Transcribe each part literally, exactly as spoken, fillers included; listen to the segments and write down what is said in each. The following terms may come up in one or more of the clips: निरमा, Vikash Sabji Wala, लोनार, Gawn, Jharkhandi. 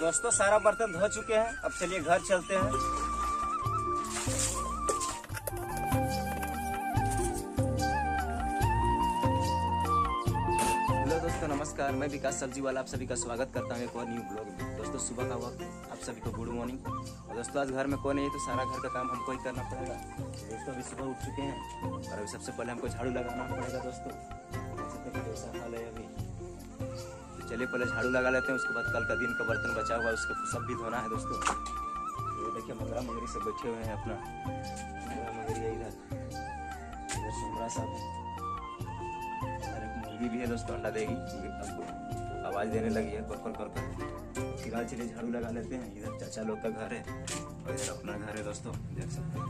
दोस्तों सारा बर्तन धो चुके हैं, अब चलिए घर चलते हैं। नमस्कार, मैं विकास सब्जी वाला आप सभी का स्वागत करता हूँ एक और न्यू ब्लॉग में। दोस्तों सुबह का वक्त, आप सभी को गुड मॉर्निंग। और दोस्तों आज घर में कोई नहीं है तो सारा घर का काम हमको ही करना पड़ेगा। दोस्तों अभी सुबह उठ चुके हैं और अभी सबसे पहले हमको झाड़ू लगाना पड़ेगा। दोस्तों जैसा हाल है अभी, तो चलिए पहले झाड़ू लगा लेते हैं, उसके बाद कल का दिन का बर्तन बचा हुआ उसको सब भी धोना है। दोस्तों ये देखिए मंगरा मंगरी सब बैठे हुए हैं, अपना मंगरा मंगरी है, इधर सुमरा साहब भी है दोस्तों, अंडा देगी, आवाज देने लगी है कोरकर कोरकर। फिलहाल चलिए झाड़ू लगा लेते हैं। इधर चाचा लोग का घर है और इधर अपना घर है। दोस्तों देख सकते हैं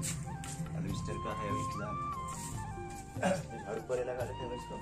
एडमिस्टर का है, फिलहाल झाड़ू पर लगा लेते हैं। दोस्तों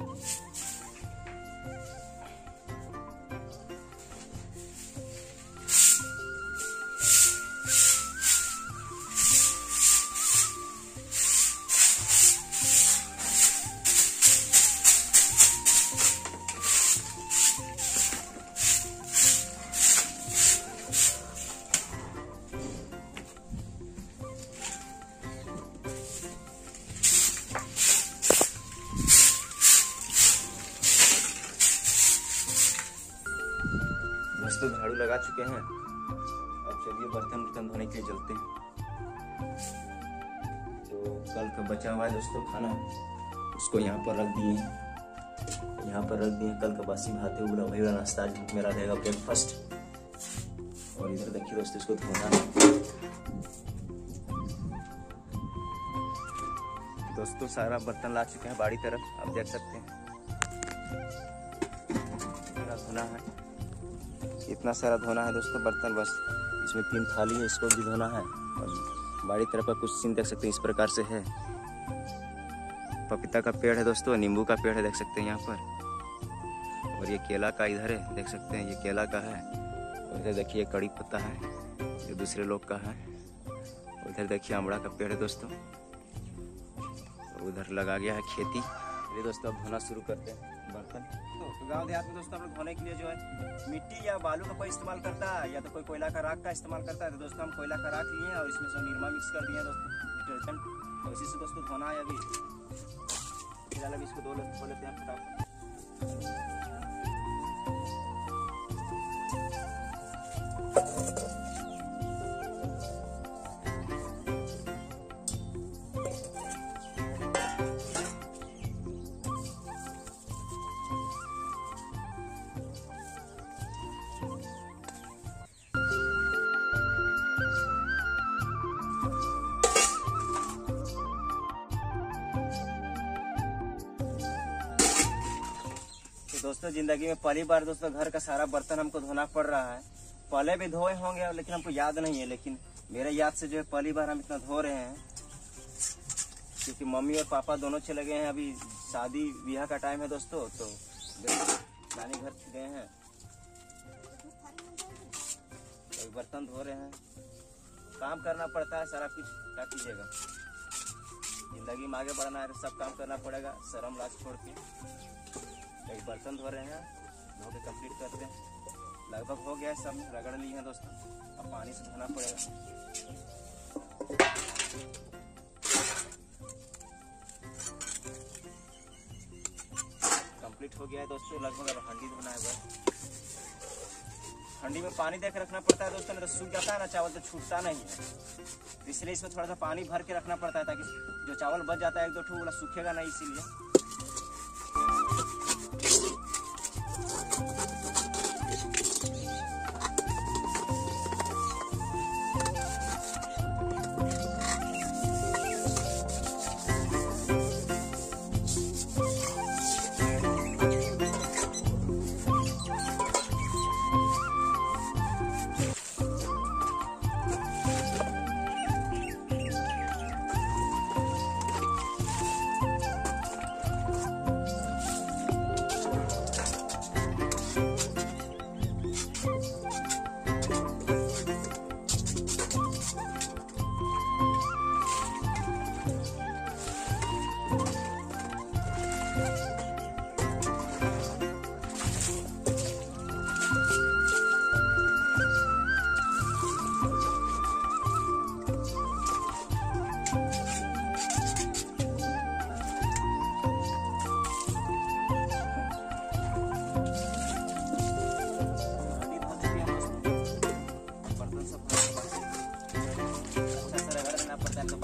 तो झाड़ू लगा चुके हैं, अब चलिए बर्तन बर्तन धोने के लिए चलते हैं। तो कल का बचा हुआ है दोस्तों खाना, उसको यहाँ पर रख दिए हैं, यहाँ पर रख दिए। कल का बासी भाते हुए वही वाला नाश्ता मेरा रहेगा ब्रेकफास्ट। और इधर देखिए दोस्तों इसको धोना है। दोस्तों सारा बर्तन ला चुके हैं बाड़ी तरफ, आप देख सकते हैं मेरा धोना है, इतना सारा धोना है। दोस्तों बर्तन बस इसमें तीन थाली है, इसको भी धोना है। और बाड़ी तरफ का कुछ सीन देख सकते हैं, इस प्रकार से है। पपीता का पेड़ है दोस्तों, नींबू का पेड़ है, देख सकते हैं यहाँ पर। और ये केला का इधर है, देख सकते हैं ये केला का है। और इधर देखिए कड़ी पत्ता है, ये दूसरे लोग का है। और इधर देखिए आमड़ा का पेड़ है दोस्तों, उधर लगा गया है खेती। ये दोस्तों अब धोना शुरू करते हैं बर्तन। तो गाँव देहात में दोस्तों हम लोग धोने के लिए जो है मिट्टी या बालू का कोई इस्तेमाल करता है, या तो कोई कोयला का राख का इस्तेमाल करता है। तो दोस्तों हम कोयला का राख लिए और इसमें सब निरमा मिक्स कर दिए दोस्तों, डिटर्जेंट, और इसी से दोस्तों धोना है। अभी फिलहाल अभी इसको धो लेते हैं फटाफट। दोस्तों जिंदगी में पहली बार दोस्तों घर का सारा बर्तन हमको धोना पड़ रहा है। पहले भी धोए होंगे लेकिन हमको याद नहीं है, लेकिन मेरे याद से जो है पहली बार हम इतना धो रहे हैं। क्योंकि मम्मी और पापा दोनों चले गए हैं, अभी शादी ब्याह का टाइम है दोस्तों, तो नानी घर गए हैं, तो बर्तन धो रहे हैं। काम करना पड़ता है सारा कुछ, क्या कीजिएगा, जिंदगी में आगे बढ़ना है, सब काम करना पड़ेगा, शर्म लाज छोड़ के। एक बर्तन धो रहे हैं, धो के कम्प्लीट करते हैं, लगभग हो गया है, सब रगड़ लिए हैं दोस्तों। अब पानी से धोना पड़ेगा। कम्प्लीट हो गया है दोस्तों, लगभग अब हंडी धोना है बस। हंडी में पानी देकर रखना पड़ता है दोस्तों, नहीं तो सूख जाता है ना चावल, तो छूटता नहीं है। इसलिए इसमें थोड़ा सा पानी भर के रखना पड़ता है, ताकि जो चावल बच जाता है एक दो ठो वाला सूखेगा नहीं, इसीलिए।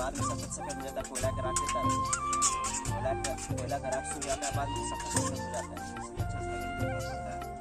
बाद में सफेद सफेद हो जाता है, कोयला करा के तरह कोयला करा के सूख जाता है, बाद में सफेद सफेद हो जाता है। इसलिए अच्छा से देखना पड़ता है।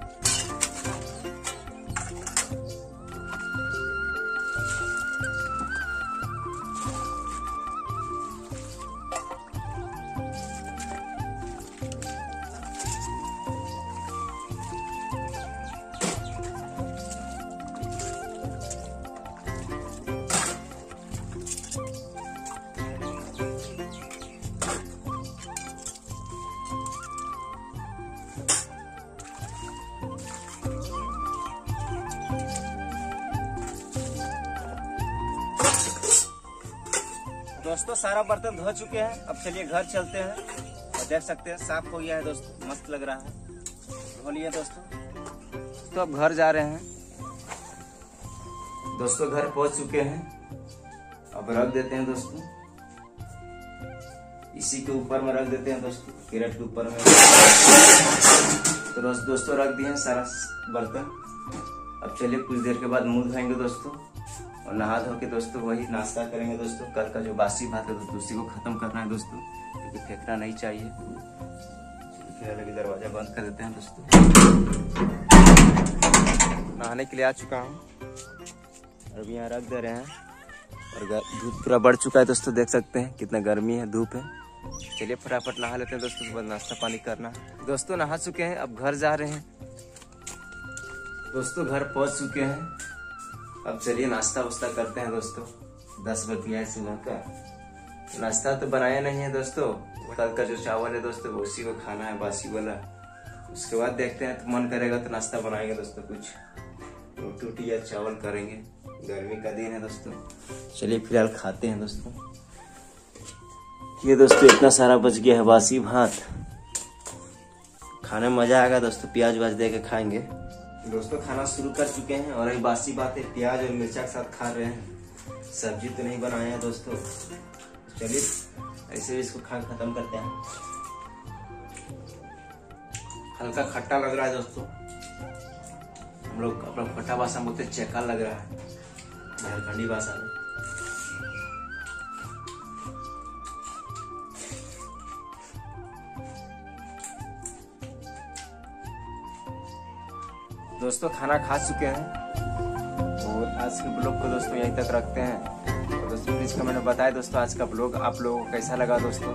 दोस्तों सारा बर्तन धो चुके हैं, अब चलिए घर चलते हैं। और देख सकते हैं साफ हो गया है दोस्तों, मस्त लग रहा है। धो लिया दोस्तों, तो अब घर जा रहे हैं। दोस्तों घर पहुंच चुके हैं, अब रख देते हैं दोस्तों, इसी के ऊपर में रख देते हैं दोस्तों, कैरेट के ऊपर में। तो दोस्तों रख दिए हैं सारा बर्तन, अब चलिए कुछ देर के बाद मुंह धोएंगे दोस्तों और नहा धो के दोस्तों वही नाश्ता करेंगे दोस्तों। कल का जो बासी भात है दोस्तों उसी को खत्म करना है दोस्तों, क्योंकि फेंकना नहीं चाहिए। फिलहाल अभी दरवाजा बंद कर देते हैं दोस्तों। नहाने के लिए आ चुका हूँ और अभी यहाँ रख दे रहे हैं। और धूप पूरा बढ़ चुका है दोस्तों, देख सकते हैं कितना गर्मी है, धूप है। चलिए फटाफट नहा लेते हैं दोस्तों, उसके बाद नाश्ता पानी करना है। दोस्तों नहा चुके हैं, अब घर जा रहे हैं। दोस्तों घर पहुँच चुके हैं, अब चलिए नाश्ता वास्ता करते हैं दोस्तों। दस बज गया है सुबह का, नाश्ता तो बनाया नहीं है दोस्तों, कल का जो चावल है दोस्तों उसी को खाना है बासी वाला। उसके बाद देखते हैं, तो मन करेगा तो नाश्ता बनाएंगे दोस्तों, कुछ रोटी वोटी या चावल करेंगे, गर्मी का दिन है दोस्तों। चलिए फिलहाल खाते हैं दोस्तों। ये दोस्तों इतना सारा बच गया है बासी भात, खाने में मजा आएगा दोस्तों, प्याज व्याज दे के खाएंगे। दोस्तों खाना शुरू कर चुके हैं और ये बासी बातें प्याज और मिर्चा के साथ खा रहे हैं, सब्जी तो नहीं बनाए हैं दोस्तों। चलिए ऐसे भी इसको खा खत्म करते हैं। हल्का खट्टा लग रहा है दोस्तों, हम लोग अपना खट्टा भाषा में बोलते चेका लग रहा है झारखंडी भाषा में। दोस्तों खाना खा चुके हैं और आज के ब्लॉग को दोस्तों यहीं तक रखते हैं। और दोस्तों प्लीज़ कमेंट में बताएं दोस्तों आज का ब्लॉग आप लोगों को कैसा लगा दोस्तों।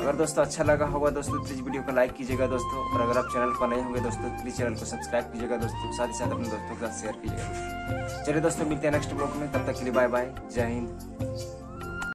अगर दोस्तों अच्छा लगा होगा दोस्तों प्लीज़ वीडियो को लाइक कीजिएगा दोस्तों, और अगर आप चैनल पर नए होंगे दोस्तों प्लीज़ चैनल को सब्सक्राइब कीजिएगा दोस्तों, साथ ही साथ अपने दोस्तों के साथ शेयर कीजिएगा। चलिए दोस्तों मिलते हैं नेक्स्ट ब्लॉग में, तब तक के लिए बाय बाय, जय हिंद।